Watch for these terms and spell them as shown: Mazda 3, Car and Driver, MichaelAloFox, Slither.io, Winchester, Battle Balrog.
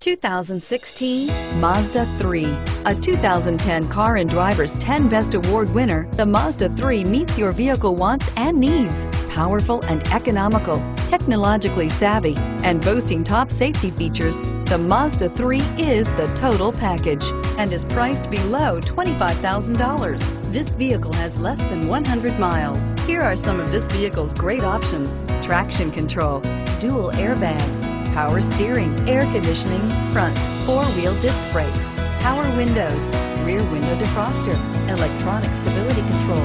2016 Mazda 3. A 2010 Car and Driver's 10 Best Award winner, the Mazda 3 meets your vehicle wants and needs. Powerful and economical, technologically savvy, and boasting top safety features, the Mazda 3 is the total package and is priced below $25,000. This vehicle has less than 100 miles. Here are some of this vehicle's great options: traction control, dual airbags, power steering, air conditioning, front, four-wheel disc brakes, power windows, rear window defroster, electronic stability control,